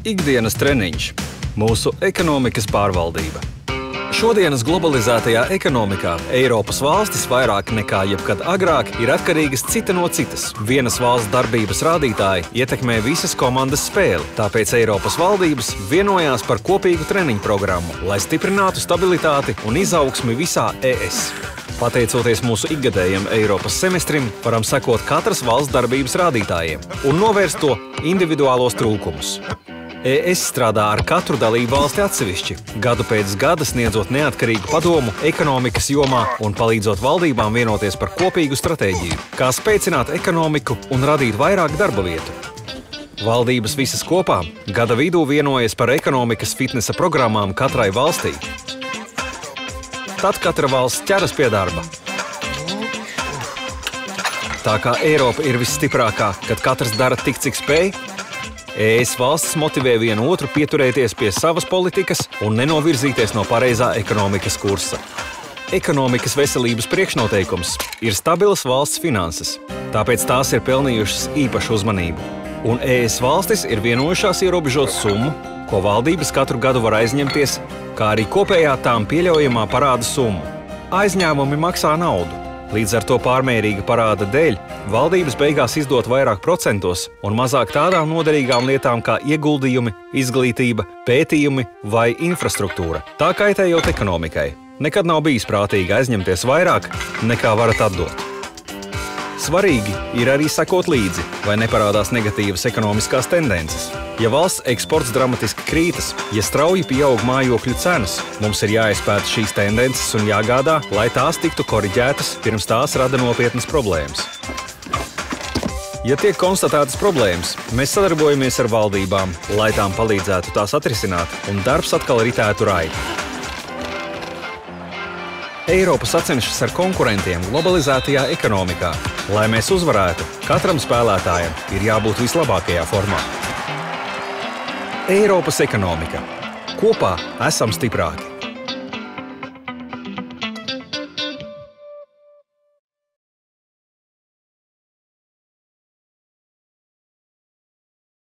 Ikdienas treniņš – mūsu ekonomikas pārvaldība. Šodienas globalizētajā ekonomikā Eiropas valstis vairāk nekā jebkad agrāk ir atkarīgas cita no citas. Vienas valsts darbības rādītāji ietekmē visas komandas spēli, tāpēc Eiropas valdības vienojās par kopīgu treniņu programmu, lai stiprinātu stabilitāti un izaugsmi visā ES. Pateicoties mūsu ikgadējiem Eiropas semestrim, varam sekot katras valsts darbības rādītājiem un novērst to individuālos trūkumus. ES strādā ar katru dalību valsti atsevišķi, gadu pēc gada sniedzot neatkarīgu padomu ekonomikas jomā un palīdzot valdībām vienoties par kopīgu stratēģiju, kā spēcināt ekonomiku un radīt vairāk darba vietu. Valdības visas kopā gada vidū vienojas par ekonomikas fitnesa programmām katrai valstī. Tad katra valsts ķeras pie darba. Tā kā Eiropa ir visstiprākā, kad katrs dara tik, cik spēj, ES valsts motivē vienu otru pieturēties pie savas politikas un nenovirzīties no pareizā ekonomikas kursa. Ekonomikas veselības priekšnoteikums ir stabilas valsts finanses, tāpēc tās ir pelnījušas īpašu uzmanību. Un ES valstis ir vienojušās ierobežot summu, ko valdības katru gadu var aizņemties, kā arī kopējā tām pieļaujamā parāda summu. Aizņēmumi maksā naudu. Līdz ar to pārmērīga parāda dēļ valdības beigās izdot vairāk procentos un mazāk tādām noderīgām lietām kā ieguldījumi, izglītība, pētījumi vai infrastruktūra, tā kaitējot ekonomikai. Nekad nav bijis prātīgi aizņemties vairāk, nekā varat atdot. Svarīgi ir arī sekot līdzi, vai neparādās negatīvas ekonomiskās tendences. Ja valsts eksports dramatiski krītas, ja strauji pieaug mājokļu cenas, mums ir jāizpēta šīs tendences un jāgādā, lai tās tiktu koriģētas, pirms tās rada nopietnas problēmas. Ja tiek konstatētas problēmas, mēs sadarbojamies ar valdībām, lai tām palīdzētu tās atrisināt un darbs atkal ritētu raiti. Eiropa sacenšas ar konkurentiem globalizētajā ekonomikā. Lai mēs uzvarētu, katram spēlētājam ir jābūt vislabākajā formā. Eiropas ekonomika. Kopā esam stiprāki.